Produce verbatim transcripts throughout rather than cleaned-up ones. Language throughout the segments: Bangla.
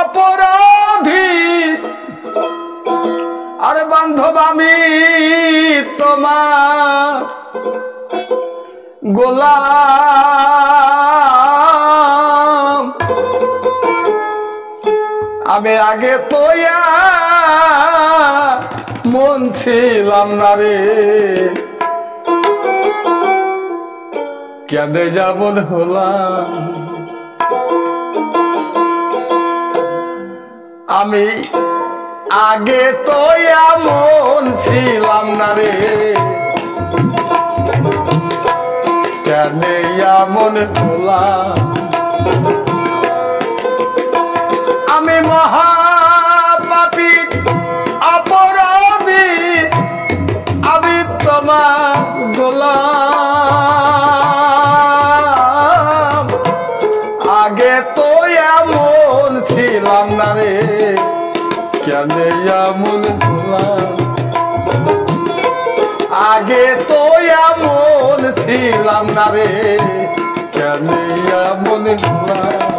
অপরাধী আর বান্ধব আমি তোমার গোলাম। আমি আগে তোয়া মন ছিলাম না রে, কেঁদে যাব হলাম আমি আগে তো এমন ছিলাম না রে, কেঁদে এমন হলাম আমি মহা পাপী অপরাধী আমি তোমার গোলাম। আগে তো এমন ছিলাম না রে, কেনে এমন হলাম, আগে তো এমন ছিলাম না রে, কেনে এমন হলাম।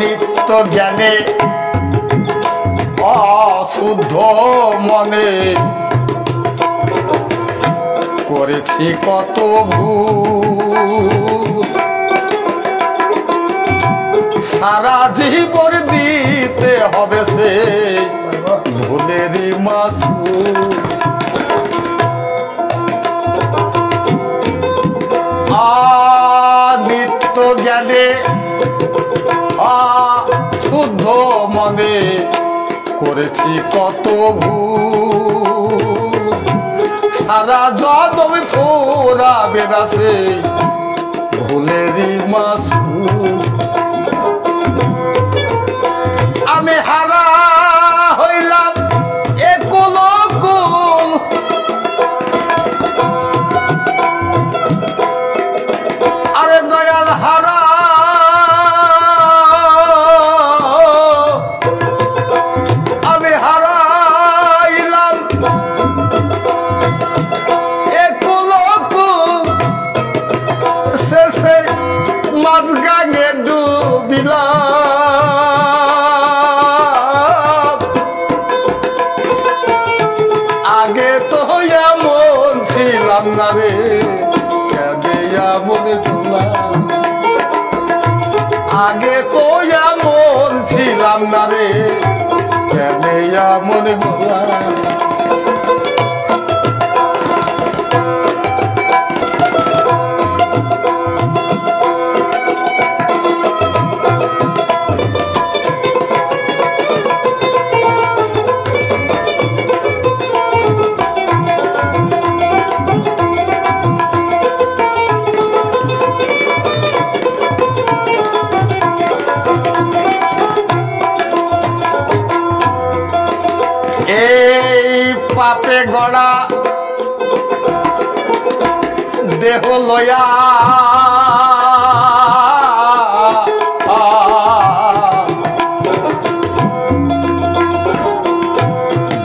নিত্য জ্ঞানে অশুদ্ধ মনে করেছি কত ভুল, সারা জীবন দিতে হবে সে ভুলেরই মাসুল। নিত্য জ্ঞানে শুদ্ধ মনে করেছি কত ভুল, সারা জগৎ ফোরাবে রাসে ভুলেরই মাসুল। আমি হারা হইলাম একুল কুল, আরে দয়াল হারা রে, কেঁদে এমন হলাম, আগে তো এমন ছিলাম না রে, কেঁদে এমন হলাম। পাপে গড়া দেহ লয়া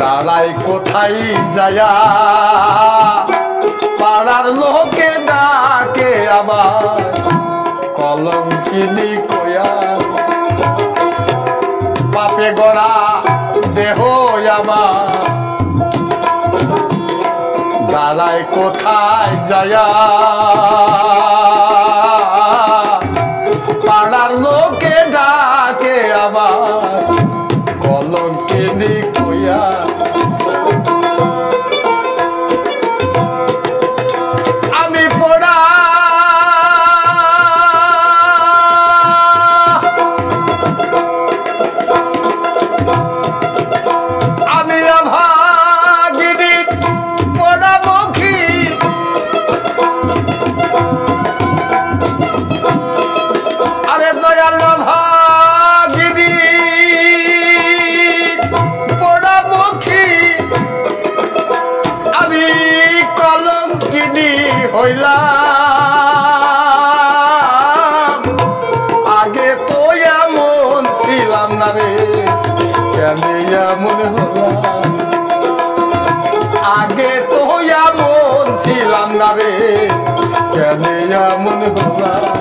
দাঁড়াই কোথায় যায়া, পাড়ার লোকে ডাকে আবার কলঙ্কিনী কয়া। পাপে গড়া দেহ আমার দাঁড়ায় কোথায় যায়া, পাড়ার লোকে ডাকে আমার কলঙ্কিনী কয়া। আমি পোড়া হইলাম, আগে তো এমন ছিলাম না রে, কেনে এমন হইলাম, আগে তো এমন ছিলাম না রে, কেনে এমন হইলাম।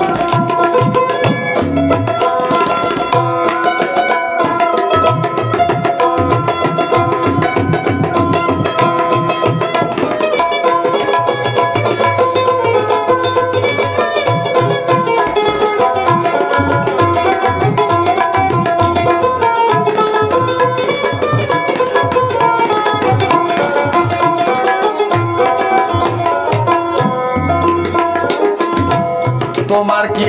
তোমার কি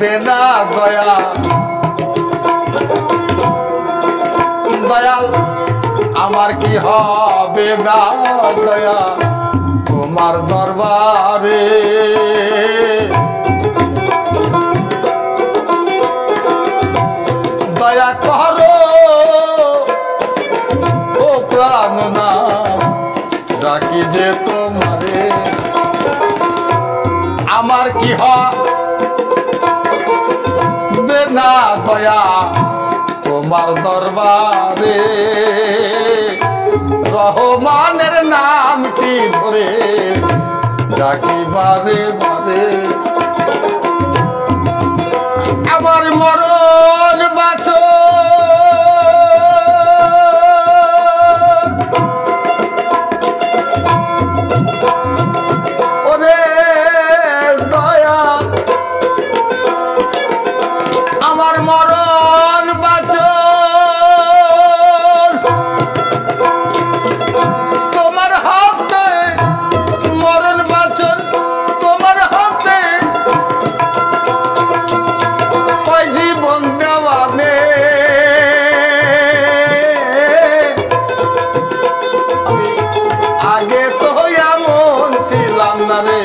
বেদা দয়া দয়াল, আমার কি বেদা দয়া, তোমার দরবারে দয়া করো ও প্রাণ না, ডাকি যে তোমারে। আমার কি হবে না দয়া, তোমার দরবারে রহমানের নামটি ধরে ডাকি বারে বারে। আমার মরণ বাঁচো নারে,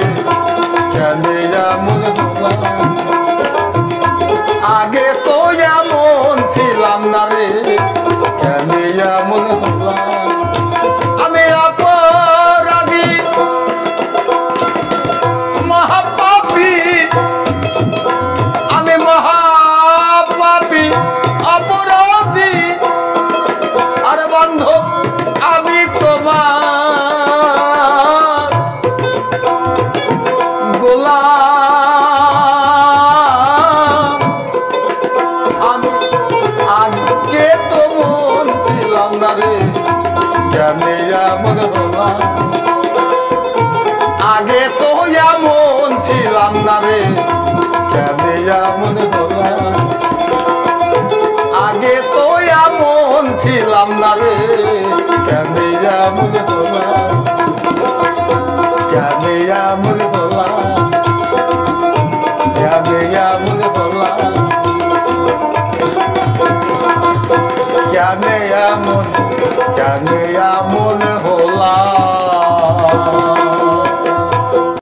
কেনে এমন হইলাম, আগে তো এমন ছিলাম না রে, কেনে এমন হইলাম, কেনে এমন হইলাম, কেনে এমন হইলাম, কেনে এমন।